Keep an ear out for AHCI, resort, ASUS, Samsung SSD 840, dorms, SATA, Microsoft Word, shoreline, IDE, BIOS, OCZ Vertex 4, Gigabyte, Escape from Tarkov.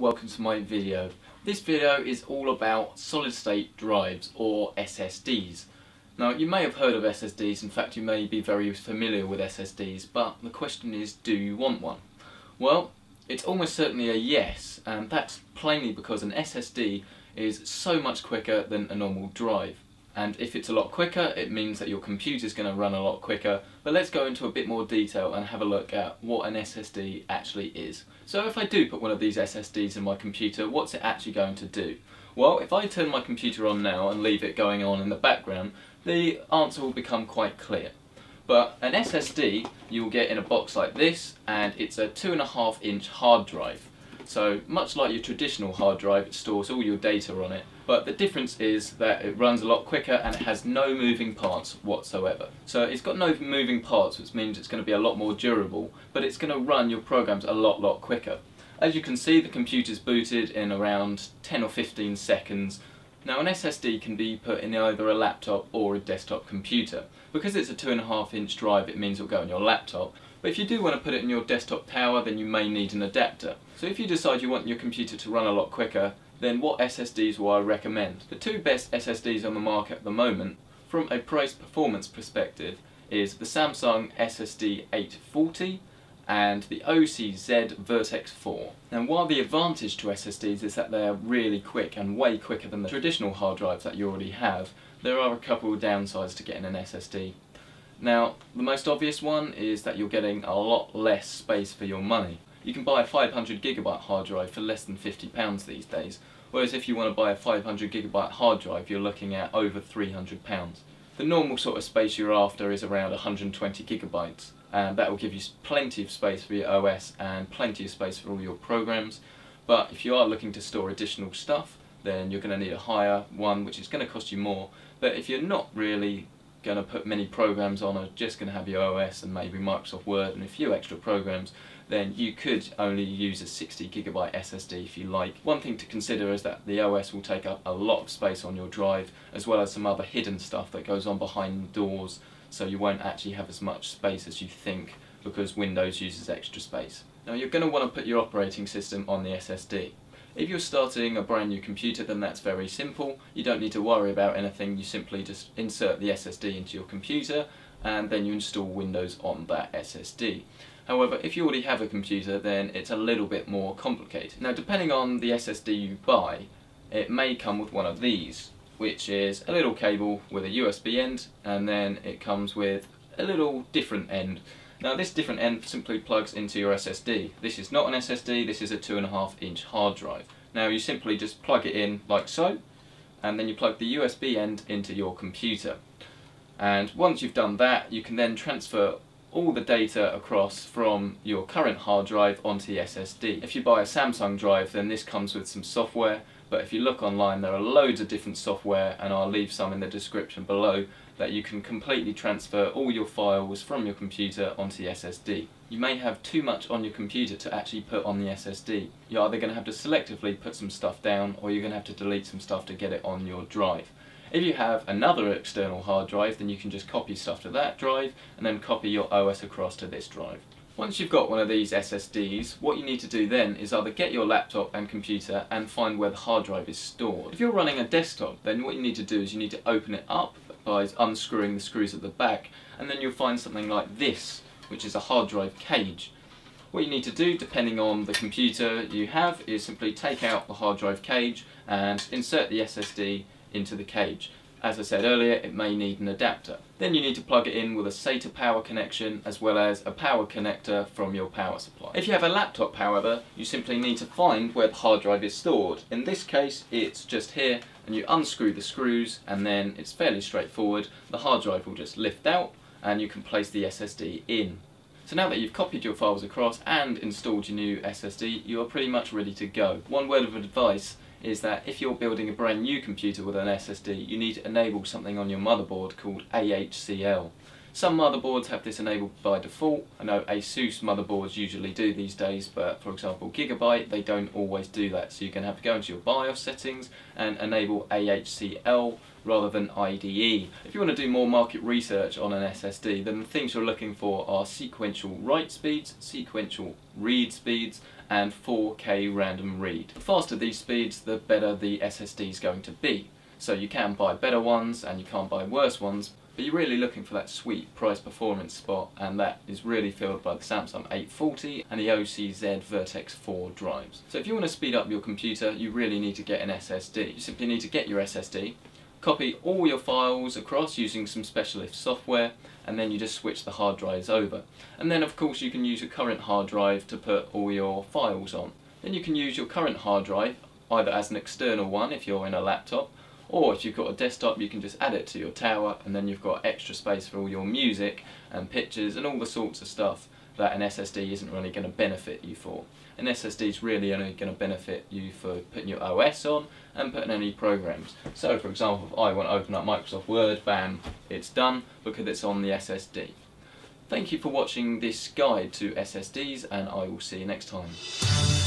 welcome to my video. This video is all about solid-state drives, or SSDs. Now, you may have heard of SSDs, in fact you may be very familiar with SSDs, but the question is, do you want one? Well, it's almost certainly a yes, and that's plainly because an SSD is so much quicker than a normal drive. And if it's a lot quicker, it means that your computer's going to run a lot quicker. But let's go into a bit more detail and have a look at what an SSD actually is. So if I do put one of these SSDs in my computer, what's it actually going to do? Well, if I turn my computer on now and leave it going on in the background, the answer will become quite clear. But an SSD you'll get in a box like this, and it's a 2.5-inch hard drive. So much like your traditional hard drive, it stores all your data on it, but the difference is that it runs a lot quicker and it has no moving parts whatsoever. So it's got no moving parts, which means it's going to be a lot more durable, but it's going to run your programs a lot quicker. As you can see, the computer's booted in around 10 or 15 seconds. Now, an SSD can be put in either a laptop or a desktop computer. Because it's a 2.5-inch drive, it means it'll go in your laptop. But if you do want to put it in your desktop tower, then you may need an adapter. So if you decide you want your computer to run a lot quicker, then what SSDs will I recommend? The two best SSDs on the market at the moment, from a price-performance perspective, is the Samsung SSD 840 and the OCZ Vertex 4. Now, while the advantage to SSDs is that they're really quick and way quicker than the traditional hard drives that you already have, there are a couple of downsides to getting an SSD. Now, the most obvious one is that you're getting a lot less space for your money. You can buy a 500GB hard drive for less than £50 these days, whereas if you want to buy a 500GB hard drive, you're looking at over £300. The normal sort of space you're after is around 120GB, and that will give you plenty of space for your OS and plenty of space for all your programs. But if you are looking to store additional stuff, then you're going to need a higher one, which is going to cost you more. But if you're not really going to put many programs on, or just going to have your OS and maybe Microsoft Word and a few extra programs, then you could only use a 60GB SSD if you like. One thing to consider is that the OS will take up a lot of space on your drive, as well as some other hidden stuff that goes on behind doors, so you won't actually have as much space as you think, because Windows uses extra space. Now, you're going to want to put your operating system on the SSD. If you're starting a brand new computer, then that's very simple. You don't need to worry about anything. You simply just insert the SSD into your computer and then you install Windows on that SSD. However, if you already have a computer, then it's a little bit more complicated. Now, depending on the SSD you buy, it may come with one of these, which is a little cable with a USB end, and then it comes with a little different end. Now, this different end simply plugs into your SSD. This is not an SSD, this is a 2.5-inch hard drive. Now, you simply just plug it in like so, and then you plug the USB end into your computer. And once you've done that, you can then transfer all the data across from your current hard drive onto the SSD. If you buy a Samsung drive, then this comes with some software, but if you look online, there are loads of different software, and I'll leave some in the description below, that you can completely transfer all your files from your computer onto the SSD. You may have too much on your computer to actually put on the SSD. You're either going to have to selectively put some stuff down, or you're going to have to delete some stuff to get it on your drive. If you have another external hard drive, then you can just copy stuff to that drive, and then copy your OS across to this drive. Once you've got one of these SSDs, what you need to do then is either get your laptop and computer and find where the hard drive is stored. If you're running a desktop, then what you need to do is you need to open it up by unscrewing the screws at the back, and then you'll find something like this, which is a hard drive cage. What you need to do, depending on the computer you have, is simply take out the hard drive cage and insert the SSD into the cage. As I said earlier, it may need an adapter. Then you need to plug it in with a SATA power connection, as well as a power connector from your power supply. If you have a laptop, however, you simply need to find where the hard drive is stored. In this case, it's just here, and you unscrew the screws, and then it's fairly straightforward. The hard drive will just lift out, and you can place the SSD in. So now that you've copied your files across and installed your new SSD, you are pretty much ready to go. One word of advice is that if you're building a brand new computer with an SSD, you need to enable something on your motherboard called AHCL. Some motherboards have this enabled by default. I know ASUS motherboards usually do these days, but for example Gigabyte, they don't always do that. So you're going to have to go into your BIOS settings and enable AHCL rather than IDE. If you want to do more market research on an SSD, then the things you're looking for are sequential write speeds, sequential read speeds, and 4K random read. The faster these speeds, the better the SSD is going to be. So you can buy better ones and you can't buy worse ones, but you're really looking for that sweet price performance spot, and that is really filled by the Samsung 840 and the OCZ Vertex 4 drives. So if you want to speed up your computer, you really need to get an SSD. You simply need to get your SSD, copy all your files across using some specialist software, and then you just switch the hard drives over. And then of course you can use your current hard drive to put all your files on. Then you can use your current hard drive either as an external one if you're in a laptop, or if you've got a desktop, you can just add it to your tower, and then you've got extra space for all your music and pictures and all the sorts of stuff that an SSD isn't really going to benefit you for. An SSD is really only going to benefit you for putting your OS on and putting any programs. So for example, if I want to open up Microsoft Word, bam, it's done because it's on the SSD. Thank you for watching this guide to SSDs, and I will see you next time.